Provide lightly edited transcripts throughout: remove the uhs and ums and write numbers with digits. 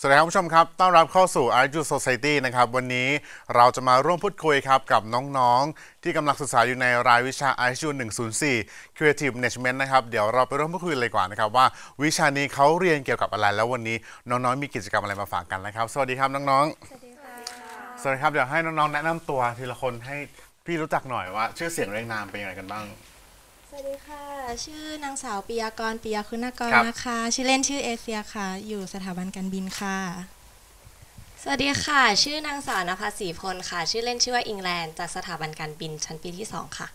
สวัสดีครับผู้ชมครับต้อนรับเข้าสู่ RSU Society นะครับวันนี้เราจะมาร่วมพูดคุยครับกับน้องๆที่กำลังศึกษาอยู่ในรายวิชา RSU 104 Creative Management นะครับเดี๋ยวเราไปร่วมพูดคุยเลยกว่านะครับว่าวิชานี้เขาเรียนเกี่ยวกับอะไรแล้ววันนี้น้องๆมีกิจกรรมอะไรมาฝากกันนะครับสวัสดีครับน้องๆสวัสดีครับเดี๋ยวให้น้องๆแนะนำตัวทีละคนให้พี่รู้จักหน่อยว่าชื่อเสียงเรียงนามเป็นยังไงกันบ้างสวัสดีค่ะชื่อนางสาวปิยากรปิยคุณากรนะคะชื่อเล่นชื่อเอเชียค่ะอยู่สถาบันการบินค่ะสวัสดีค่ะชื่อนางสาวนภัสศรีพลค่ะชื่อเล่นชื่อว่าอิงแลนด์จากสถาบันการบินชั้นปีที่2ค่ะ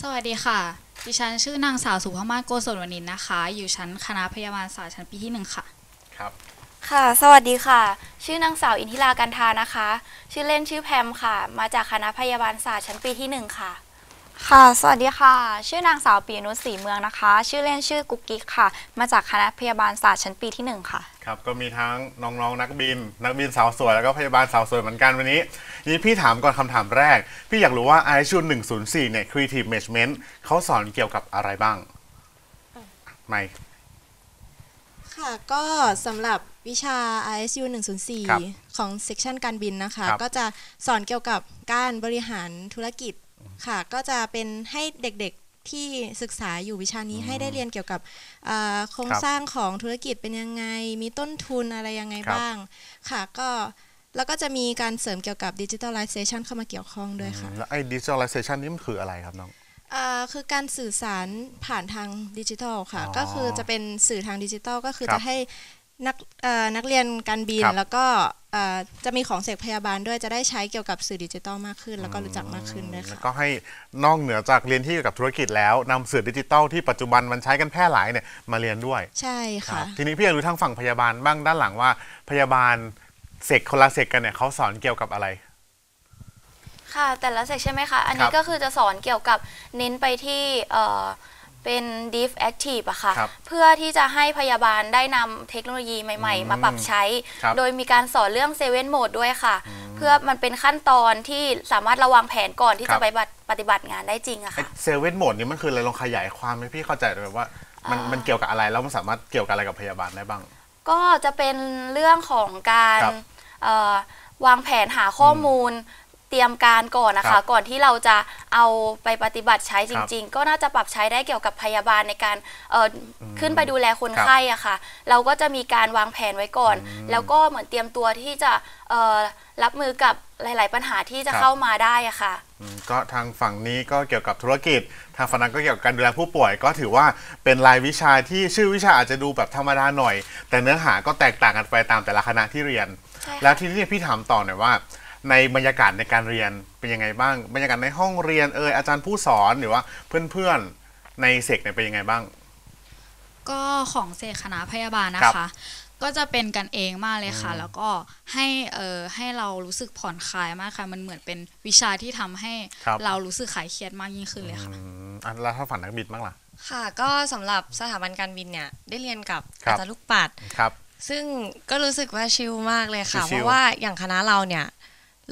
สวัสดีค่ะดิฉันชื่อนางสาวสุภมาศโกศลวณินนะคะอยู่ชั้นคณะพยาบาลศาสตร์ชั้นปีที่1ค่ะครับค่ะสวัสดีค่ะชื่อนางสาวอินทิรากันทานะคะชื่อเล่นชื่อแพมค่ะมาจากคณะพยาบาลศาสตร์ชั้นปีที่1ค่ะค่ะสวัสดีค่ะชื่อนางสาวปีนุชศรีเมืองนะคะชื่อเล่นชื่อกุ๊กกิ๊กค่ะมาจากคณะพยาบาลศาสตร์ชั้นปีที่1ค่ะครับก็มีทั้งน้องๆนักบินสาวสวยแล้วก็พยาบาลสาวสวยเหมือนกันวันนี้พี่ถามก่อนคำถามแรกพี่อยากรู้ว่า RSU 104 เนี่ย Creative Management เขาสอนเกี่ยวกับอะไรบ้างไม่ค่ะก็สำหรับวิชา RSU 104 ของเซกชันการบินนะคะก็จะสอนเกี่ยวกับการบริหารธุรกิจค่ะก็จะเป็นให้เด็กๆที่ศึกษาอยู่วิชานี้ให้ได้เรียนเกี่ยวกับโครงสร้างของธุรกิจเป็นยังไงมีต้นทุนอะไรยังไงบ้างค่ะก็แล้วก็จะมีการเสริมเกี่ยวกับ Digitalization เข้ามาเกี่ยวข้องด้วยค่ะแล้วไอ้ Digitalization นี่มันคืออะไรครับน้องคือการสื่อสารผ่านทางดิจิทัลค่ะก็คือจะเป็นสื่อทางดิจิทัลก็คือจะให้นักเรียนการบินแล้วก็จะมีของเสกพยาบาลด้วยจะได้ใช้เกี่ยวกับสื่อดิจิทัลมากขึ้นแล้วก็รู้จักมากขึ้นด้วยค่ะก็ให้นอกเหนือจากเรียนที่เกี่ยวกับธุรกิจแล้วนำสื่อดิจิทัลที่ปัจจุบันมันใช้กันแพร่หลายเนี่ยมาเรียนด้วยใช่ค่ะทีนี้พี่อยากรู้ทางฝั่งพยาบาลบ้างด้านหลังว่าพยาบาลเสกคนละเสกกันเนี่ยเขาสอนเกี่ยวกับอะไรค่ะแต่ละเซกใช่ไหมคะอันนี้ก็คือจะสอนเกี่ยวกับเน้นไปที่เป็น Deep Active อะค่ะเพื่อที่จะให้พยาบาลได้นำเทคโนโลยีใหม่ๆมาปรับใช้โดยมีการสอนเรื่อง7 Mode ด้วยค่ะเพื่อมันเป็นขั้นตอนที่สามารถระวังแผนก่อนที่จะไปปฏิบัติงานได้จริงอะค่ะ7 Mode นี่มันคืออะไรลองขยายความให้พี่เข้าใจแบบว่ามันเกี่ยวกับอะไรแล้วมันสามารถเกี่ยวกับอะไรกับพยาบาลได้บ้างก็จะเป็นเรื่องของการวางแผนหาข้อมูลเตรียมการก่อนนะคะก่อนที่เราจะเอาไปปฏิบัติใช้จริงๆก็น่าจะปรับใช้ได้เกี่ยวกับพยาบาลในการขึ้นไปดูแลคนไข้อะค่ะเราก็จะมีการวางแผนไว้ก่อนแล้วก็เหมือนเตรียมตัวที่จะรับมือกับหลายๆปัญหาที่จะเข้ามาได้อะค่ะก็ทางฝั่งนี้ก็เกี่ยวกับธุรกิจทางฝั่งนั้นก็เกี่ยวกับการดูแลผู้ป่วยก็ถือว่าเป็นรายวิชาที่ชื่อวิชาอาจจะดูแบบธรรมดาหน่อยแต่เนื้อหาก็แตกต่างกันไปตามแต่ละคณะที่เรียนแล้วทีนี้พี่ถามต่อหน่อยว่าในบรรยากาศในการเรียนเป็นยังไงบ้างบรรยากาศในห้องเรียนอาจารย์ผู้สอนหรือว่าเพื่อนๆในเซกเนี่ยเป็นยังไงบ้างก็ของเซกคณะพยาบาลนะคะก็จะเป็นกันเองมากเลยค่ะแล้วก็ให้เรารู้สึกผ่อนคลายมากค่ะมันเหมือนเป็นวิชาที่ทำให้เรารู้สึกคลายเครียดมากยิ่งขึ้นเลยค่ะแล้วถ้าฝันนักบินบ้างล่ะค่ะก็สำหรับสถาบันการบินเนี่ยได้เรียนกับอาจารย์ลูกปัดซึ่งก็รู้สึกว่าชิลมากเลยค่ะเพราะว่าอย่างคณะเราเนี่ย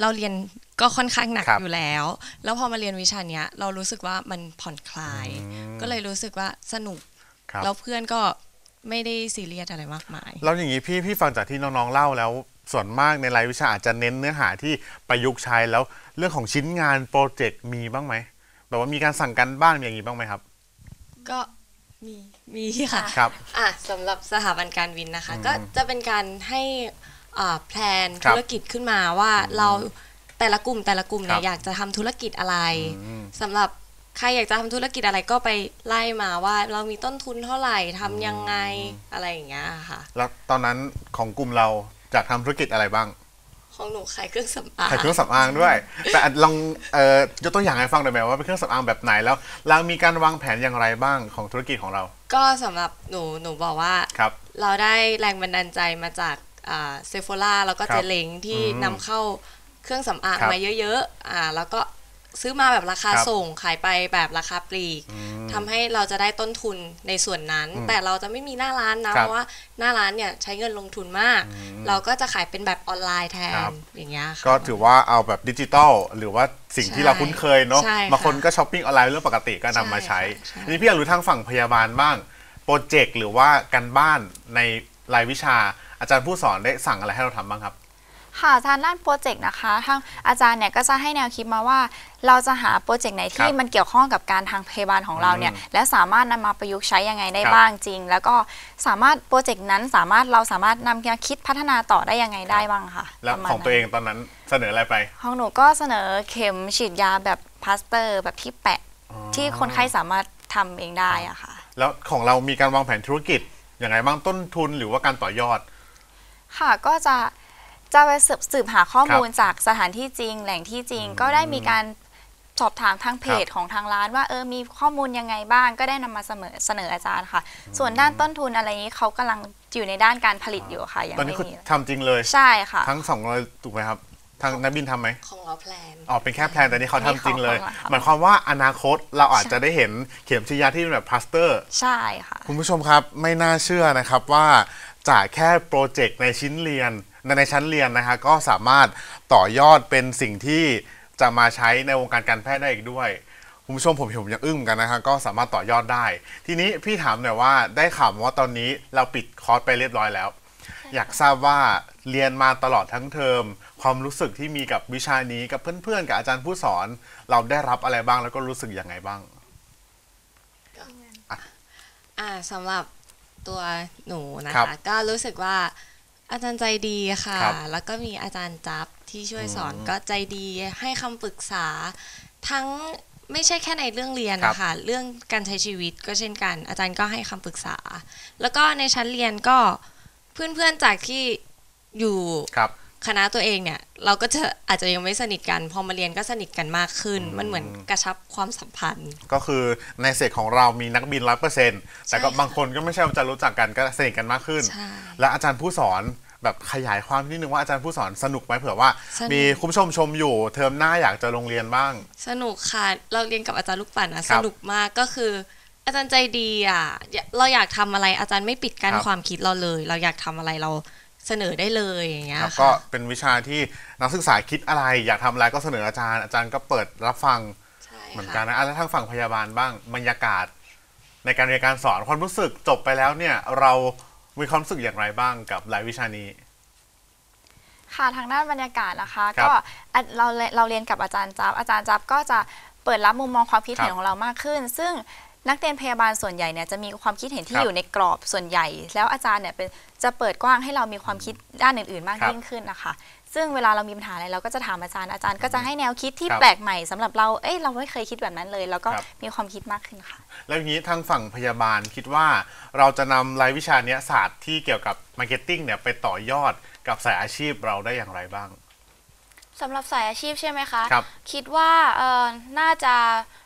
เราเรียนก็ค่อนข้างหนักอยู่แล้วแล้วพอมาเรียนวิชานี้เรารู้สึกว่ามันผ่อนคลายก็เลยรู้สึกว่าสนุกแล้วเพื่อนก็ไม่ได้ซีเรียสอะไรมากมายแล้วอย่างนี้พี่ฟังจากที่น้องๆเล่าแล้วส่วนมากในรายวิชาอาจจะเน้นเนื้อหาที่ประยุกต์ใช้แล้วเรื่องของชิ้นงานโปรเจกต์มีบ้างไหมแบบว่ามีการสั่งกันบ้างอย่างนี้บ้างไหมครับก็มีค่ะครับสำหรับสถาบันการบินนะคะก็จะเป็นการให้แพลนธุรกิจขึ้นมาว่าเราแต่ละกลุ่มเนี่ยอยากจะทำธุรกิจอะไรสำหรับใครอยากจะทำธุรกิจอะไรก็ไปไล่มาว่าเรามีต้นทุนเท่าไหร่ทำยังไงอะไรอย่างเงี้ยค่ะแล้วตอนนั้นของกลุ่มเราจะทำธุรกิจอะไรบ้างของหนูขายเครื่องสำอางด้วยแต่ลองยกตัวอย่างให้ฟังหน่อยไหมว่าเป็นเครื่องสำอางแบบไหนแล้วเรามีการวางแผนอย่างไรบ้างของธุรกิจของเราก็สำหรับหนูบอกว่าเราได้แรงบันดาลใจมาจากเซฟโฟล่าแล้วก็เจเล้งที่นำเข้าเครื่องสำอางมาเยอะๆแล้วก็ซื้อมาแบบราคาส่งขายไปแบบราคาปลีกทำให้เราจะได้ต้นทุนในส่วนนั้นแต่เราจะไม่มีหน้าร้านนะเพราะว่าหน้าร้านเนี่ยใช้เงินลงทุนมากเราก็จะขายเป็นแบบออนไลน์แทนอย่างเงี้ยก็ถือว่าเอาแบบดิจิตอลหรือว่าสิ่งที่เราคุ้นเคยเนาะบางคนก็ช้อปปิ้งออนไลน์เรื่องปกติก็นำมาใช้นี่พี่อยากรู้ทางฝั่งพยาบาลบ้างโปรเจกต์หรือว่าการบ้านใน รายวิชาอาจารย์ผู้สอนได้สั่งอะไรให้เราทำบ้างครับค่ะทางด้านโปรเจกต์นะคะทางอาจารย์เนี่ยก็จะให้แนวคิดมาว่าเราจะหาโปรเจกต์ไหนที่มันเกี่ยวข้องกับการทางพยาบาลของเราเนี่ยและสามารถนำมาประยุกต์ใช้ยังไงได้บ้างจริงแล้วก็สามารถโปรเจกต์นั้นเราสามารถนำแนวคิดพัฒนาต่อได้ยังไงได้บ้างค่ะแล้วของตัวเองตอนนั้นเสนออะไรไปของหนูก็เสนอเข็มฉีดยาแบบพลาสเตอร์แบบที่แปะที่คนไข้สามารถทำเองได้อะค่ะแล้วของเรามีการวางแผนธุรกิจอย่างไรบ้างต้นทุนหรือว่าการต่อยอดค่ะก็จะไปสืบหาข้อมูลจากสถานที่จริงแหล่งที่จริงก็ได้มีการสอบถามทางเพจของทางร้านว่ามีข้อมูลยังไงบ้างก็ได้นำมาเสนออาจารย์ค่ะส่วนด้านต้นทุนอะไรนี้เขากำลังอยู่ในด้านการผลิตอยู่ค่ะอย่างตอนนี้ทำจริงเลยใช่ค่ะทั้ง200ถูกไหมครับทางนักบินทำไหมของเราแพลนอ๋อเป็นแค่แพลนแต่นี่เขาทำจริงเลยหมายความว่าอนาคตเราอาจจะได้เห็นเข็มฉีดยาที่เป็นแบบพลาสเตอร์ใช่ค่ะคุณผู้ชมครับไม่น่าเชื่อนะครับว่าจากแค่โปรเจกต์ในชั้นเรียนนะคะก็สามารถต่อยอดเป็นสิ่งที่จะมาใช้ในวงการการแพทย์ได้อีกด้วยคุณผู้ชมผมยังอึ้งกันนะคะก็สามารถต่อยอดได้ทีนี้พี่ถามหน่อยว่าได้ข่าวว่าตอนนี้เราปิดคอร์สไปเรียบร้อยแล้วอยากทราบว่าเรียนมาตลอดทั้งเทอมความรู้สึกที่มีกับวิชานี้กับเพื่อนๆกับอาจารย์ผู้สอนเราได้รับอะไรบ้างแล้วก็รู้สึกยังไงบ้างสำหรับตัวหนูนะคะก็รู้สึกว่าอาจารย์ใจดีค่ะแล้วก็มีอาจารย์จับที่ช่วยสอนก็ใจดีให้คำปรึกษาทั้งไม่ใช่แค่ในเรื่องเรียนนะคะเรื่องการใช้ชีวิตก็เช่นกันอาจารย์ก็ให้คำปรึกษาแล้วก็ในชั้นเรียนก็เพื่อนๆจากที่อยู่คณะตัวเองเนี่ยเราก็จะอาจจะยังไม่สนิทกันพอมาเรียนก็สนิทกันมากขึ้นมันเหมือนกระชับความสัมพันธ์ก็คือในเซกของเรามีนักบิน 100% แต่ก็บางคนก็ไม่ใช่ว่าจะรู้จักกันก็สนิทกันมากขึ้นและอาจารย์ผู้สอนแบบขยายความนิดนึงว่าอาจารย์ผู้สอนสนุกไหมเผื่อว่ามีคุณผู้ชมชมอยู่เทอมหน้าอยากจะลงเรียนบ้างสนุกค่ะเราเรียนกับอาจารย์ลูกปั่นสนุกมากก็คืออาจารย์ใจดีเราอยากทำอะไรอาจารย์ไม่ปิดกั้นความคิดเราเลยเราอยากทำอะไรเราเสนอได้เลยอย่างเงี้ยค่ะก็เป็นวิชาที่นักศึกษาคิดอะไรอยากทำอะไรก็เสนออาจารย์อาจารย์ก็เปิดรับฟังเหมือนกันนะแล้วทางฝั่งพยาบาลบ้างบรรยากาศในการเรียนการสอนความรู้สึกจบไปแล้วเนี่ยเรามีความรู้สึกอย่างไรบ้างกับรายวิชานี้ค่ะทางด้านบรรยากาศนะคะก็เราเรียนกับอาจารย์จับอาจารย์จับก็จะเปิดรับมุมมองความคิดเห็นของเรามากขึ้นซึ่งนักเรียนพยาบาลส่วนใหญ่เนี่ยจะมีความคิดเห็นที่อยู่ในกรอบส่วนใหญ่แล้วอาจารย์เนี่ยจะเปิดกว้างให้เรามีความคิดด้านอื่นๆมากยิ่งขึ้นนะคะซึ่งเวลาเรามีปัญหาอะไรเราก็จะถามอาจารย์อาจารย์ก็จะให้แนวคิดที่แปลกใหม่สำหรับเราเราไม่เคยคิดแบบนั้นเลยแล้วก็มีความคิดมากขึ้นค่ะแล้วอย่างนี้ทางฝั่งพยาบาลคิดว่าเราจะนำรายวิชาเนี้ยศาสตร์ที่เกี่ยวกับมาร์เก็ตติ้งเนี่ยไปต่อยอดกับสายอาชีพเราได้อย่างไรบ้างสำหรับสายอาชีพใช่ไหมคะคิดว่าน่าจะ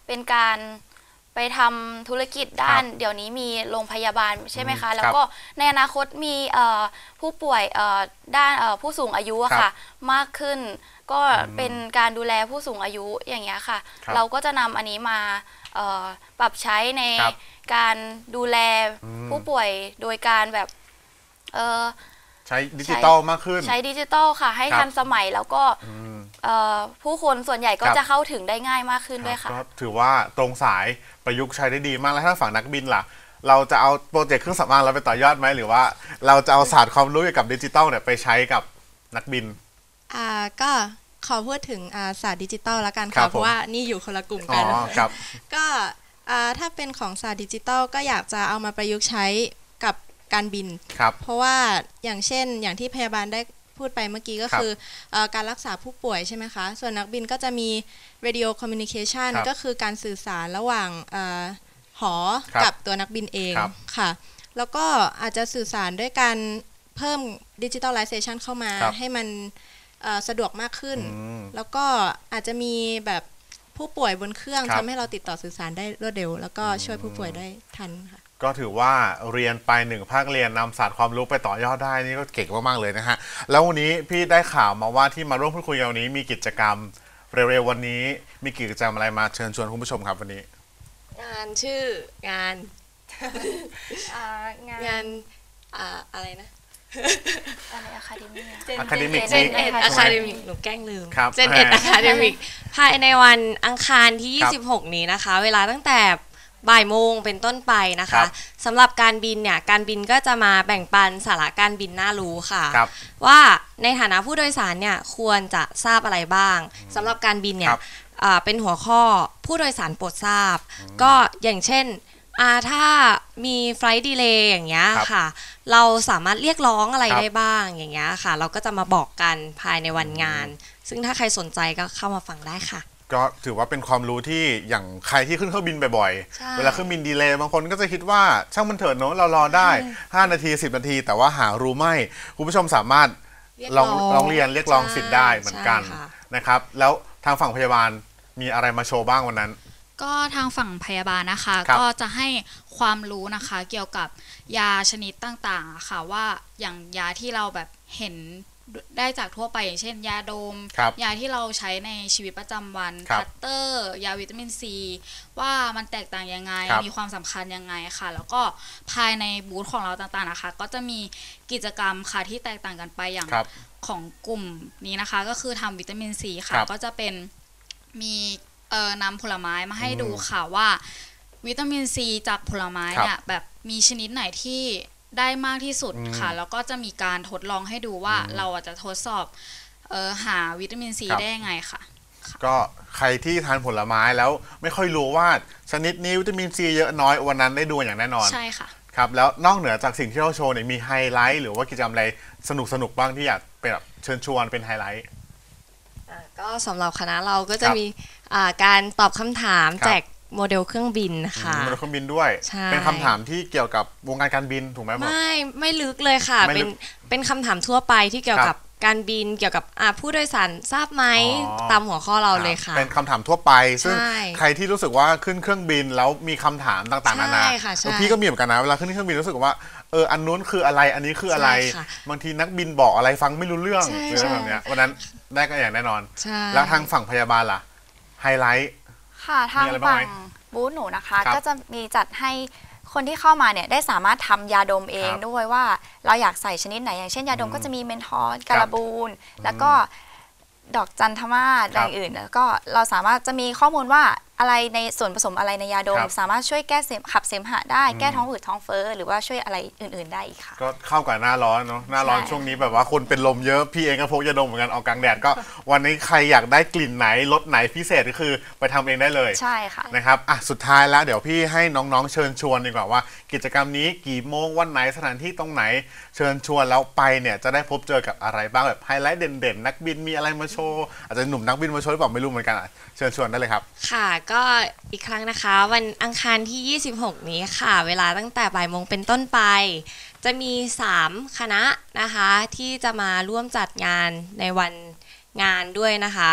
เป็นการไปทำธุรกิจด้านเดี๋ยวนี้มีโรงพยาบาลใช่ไหมคะแล้วก็ในอนาคตมีผู้ป่วยด้านผู้สูงอายุค่ะมากขึ้นก็เป็นการดูแลผู้สูงอายุอย่างเงี้ยค่ะเราก็จะนำอันนี้มาปรับใช้ในการดูแลผู้ป่วยโดยการแบบใช้ดิจิตอลมากขึ้นใช้ดิจิตอลค่ะให้ทันสมัยแล้วก็ผู้คนส่วนใหญ่ก็จะเข้าถึงได้ง่ายมากขึ้นด้วยค่ะถือว่าตรงสายประยุกต์ใช้ได้ดีมากแล้วถ้าฝั่งนักบินล่ะเราจะเอาโปรเจกต์เครื่องสำอางเราไปต่อยอดไหมหรือว่าเราจะเอาศาสตร์ความรู้เกี่ยวกับดิจิตอลเนี่ยไปใช้กับนักบินก็ขอพูดถึงศาสตร์ดิจิตอลละกันค่ะเพราะว่านี่อยู่คนละกลุ่มกันก็ถ้าเป็นของศาสตร์ดิจิตอลก็อยากจะเอามาประยุกต์ใช้กับการบินเพราะว่าอย่างเช่นอย่างที่พยาบาลได้พูดไปเมื่อกี้ก็คือการรักษาผู้ป่วยใช่ไหมคะส่วนนักบินก็จะมี radio communication ก็คือการสื่อสารระหว่างหอกับตัวนักบินเองค่ะแล้วก็อาจจะสื่อสารด้วยการเพิ่ม digitalization เข้ามาให้มันสะดวกมากขึ้นแล้วก็อาจจะมีแบบผู้ป่วยบนเครื่องทำให้เราติดต่อสื่อสารได้รวดเร็วแล้วก็ช่วยผู้ป่วยได้ทันค่ะก็ถือว่าเรียนไปหนึ่งภาคเรียนนำศาสตร์ความรู้ไปต่อยอดได้นี่ก็เก่งมากๆเลยนะฮะแล้ววันนี้พี่ได้ข่าวมาว่าที่มาร่วมพูดคุยกันวันนี้มีกิจกรรมเร็วๆวันนี้มีกิจกรรมอะไรมาเชิญชวนคุณผู้ชมครับวันนี้งานชื่องาน อะไรนะอะไรอะคาเดมิกอะคาเดมิกเจนเอ็ดอะคาเดมิกหนูแกล้งลืมเจนเอ็ดอะคาเดมิกภายในวันอังคารที่26นี้นะคะเวลาตั้งแต่ บ่ายโมงเป็นต้นไปนะคะสำหรับการบินเนี่ยการบินก็จะมาแบ่งปันสาระการบินน่ารู้ค่ะว่าในฐานะผู้โดยสารเนี่ยควรจะทราบอะไรบ้างสำหรับการบินเนี่ยเป็นหัวข้อผู้โดยสารโปรดทราบก็อย่างเช่นถ้ามีไฟล์ดีเลย์อย่างเงี้ยค่ะเราสามารถเรียกร้องอะไรได้บ้างอย่างเงี้ยค่ะเราก็จะมาบอกกันภายในวันงานซึ่งถ้าใครสนใจก็เข้ามาฟังได้ค่ะก็ถือว่าเป็นความรู้ที่อย่างใครที่ขึ้นเครื่องบินบ่อยๆเวลาเครื่องบินดีเลย์บางคนก็จะคิดว่าช่างมันเถอะเนาะเรารอได้5นาที10นาทีแต่ว่าหารู้ไม่คุณผู้ชมสามารถลองเรียนเรียกร้องสิทธิ์ได้เหมือนกันนะครับแล้วทางฝั่งพยาบาลมีอะไรมาโชว์บ้างวันนั้นก็ทางฝั่งพยาบาลนะคะก็จะให้ความรู้นะคะเกี่ยวกับยาชนิดต่างๆค่ะว่าอย่างยาที่เราแบบเห็นได้จากทั่วไปอย่างเช่นยาดมยาที่เราใช้ในชีวิตประจำวันคัตเตอร์ยาวิตามินซีว่ามันแตกต่างยังไงมีความสำคัญยังไงค่ะแล้วก็ภายในบูธของเราต่างๆนะคะก็จะมีกิจกรรมค่ะที่แตกต่างกันไปอย่างของกลุ่มนี้นะคะก็คือทำวิตามินซีค่ะก็จะเป็นมีนำผลไม้มาให้ดูค่ะว่าวิตามินซีจากผลไม้เนี่ยแบบมีชนิดไหนที่ได้มากที่สุดค่ะแล้วก็จะมีการทดลองให้ดูว่าเราจะทดสอบหาวิตามินซีได้ยังไงค่ะก็ใครที่ทานผลไม้แล้วไม่ค่อยรู้ว่าชนิดนี้วิตามินซีเยอะน้อยวันนั้นได้ดูอย่างแน่นอนใช่ค่ะครับแล้วนอกเหนือจากสิ่งที่เราโชว์เนี่ยมีไฮไลท์หรือว่ากิจกรรมอะไรสนุกๆบ้างที่อยากเป็นแบบเชิญชวนเป็นไฮไลท์ก็สำหรับคณะเราก็จะมีการตอบคำถามแจกโมเดลเครื่องบินค่ะโมเดลเครื่องบินด้วยเป็นคำถามที่เกี่ยวกับวงการการบินถูกไหมไม่ลึกเลยค่ะเป็นคำถามทั่วไปที่เกี่ยวกับการบินเกี่ยวกับผู้โดยสารทราบไหมตามหัวข้อเราเลยค่ะเป็นคำถามทั่วไปซึ่งใครที่รู้สึกว่าขึ้นเครื่องบินแล้วมีคำถามต่างๆนานาพี่ก็มีเหมือนกันนะเวลาขึ้นเครื่องบินรู้สึกว่าอันนู้นคืออะไรอันนี้คืออะไรบางทีนักบินบอกอะไรฟังไม่รู้เรื่องอะไรแบบนี้วันนั้นได้กันอย่างแน่นอนแล้วทางฝั่งพยาบาลล่ะไฮไลท์ค่ะทางฝั่งบูธหนูนะคะก็จะมีจัดให้คนที่เข้ามาเนี่ยได้สามารถทำยาดมเองด้วยว่าเราอยากใส่ชนิดไหนอย่างเช่นยาดมก็จะมีเมนทอลการาบูนแล้วก็ดอกจันทมาศอะไรอื่นแล้วก็เราสามารถจะมีข้อมูลว่าอะไรในส่วนผสมอะไรในยาดมสามารถช่วยแก้ขับเสมหะได้แก้ท้องอืดท้องเฟ้อหรือว่าช่วยอะไรอื่นๆได้อีกค่ะก็เข้ากับหน้าร้อนเนาะหน้าร้อนช่วงนี้แบบว่าคนเป็นลมเยอะพี่เองก็พกยาดมเหมือนกันออกกลางแดดก็วันนี้ใครอยากได้กลิ่นไหนรสไหนพิเศษก็คือไปทำเองได้เลยใช่ค่ะนะครับอ่ะสุดท้ายแล้วเดี๋ยวพี่ให้น้องๆเชิญชวนดีกว่าว่ากิจกรรมนี้กี่โมงวันไหนสถานที่ตรงไหนเชิญชวนแล้วไปเนี่ยจะได้พบเจอกับอะไรบ้างแบบไฮไลท์เด่นๆนักบินมีอะไรมาโชว์อาจจะหนุ่มนักบินมาโชว์หรือเปล่าไม่รู้เหมือนกันเชิญชวนได้เลยครับค่ะก็อีกครั้งนะคะวันอังคารที่26นี้ค่ะเวลาตั้งแต่บ่ายโมงเป็นต้นไปจะมี3คณะนะคะที่จะมาร่วมจัดงานในวันงานด้วยนะคะ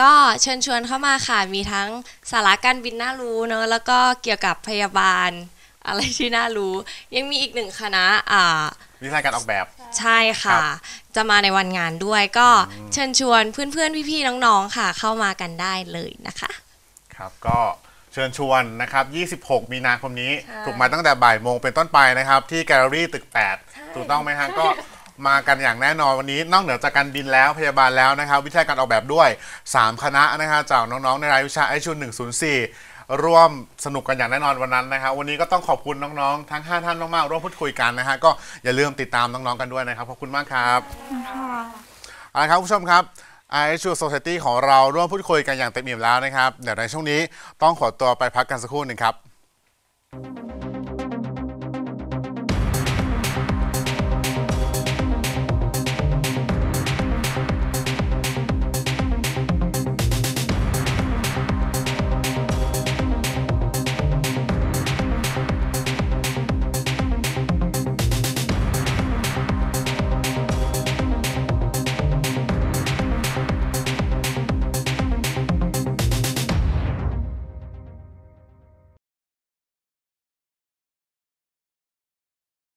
ก็เชิญชวนเข้ามาค่ะมีทั้งสาระการบินน่ารู้เนอะแล้วก็เกี่ยวกับพยาบาลอะไรที่น่ารู้ยังมีอีกหนึ่งคณะวิชาการออกแบบใช่ค่ะจะมาในวันงานด้วยก็เชิญชวนเพื่อนๆพี่ๆน้องๆค่ะเข้ามากันได้เลยนะคะครับก็เชิญชวนนะครับ26มีนาคมนี้ถูกมาตั้งแต่บ่ายโมงเป็นต้นไปนะครับที่แกลเลอรี่ตึก8ถูกต้องไหมฮะก็มากันอย่างแน่นอนวันนี้นอกเหนือจากการบินแล้วพยาบาลแล้วนะครับวิชาการออกแบบด้วย3คณะนะครับจากน้องๆในรายวิชา RSU 104ร่วมสนุกกันอย่างแน่นอนวันนั้นนะครับวันนี้ก็ต้องขอบคุณน้องๆทั้ง5ท่านมากๆร่วมพูดคุยกันนะฮะก็อย่าลืมติดตามน้องๆกันด้วยนะครับขอบคุณมากครับเอาละครับผู้ชมครับRSU Society ของเราร่วมพูดคุยกันอย่างเต็มอิ่มแล้วนะครับเดี๋ยวในช่วงนี้ต้องขอตัวไปพักกันสักครู่หนึ่งครับ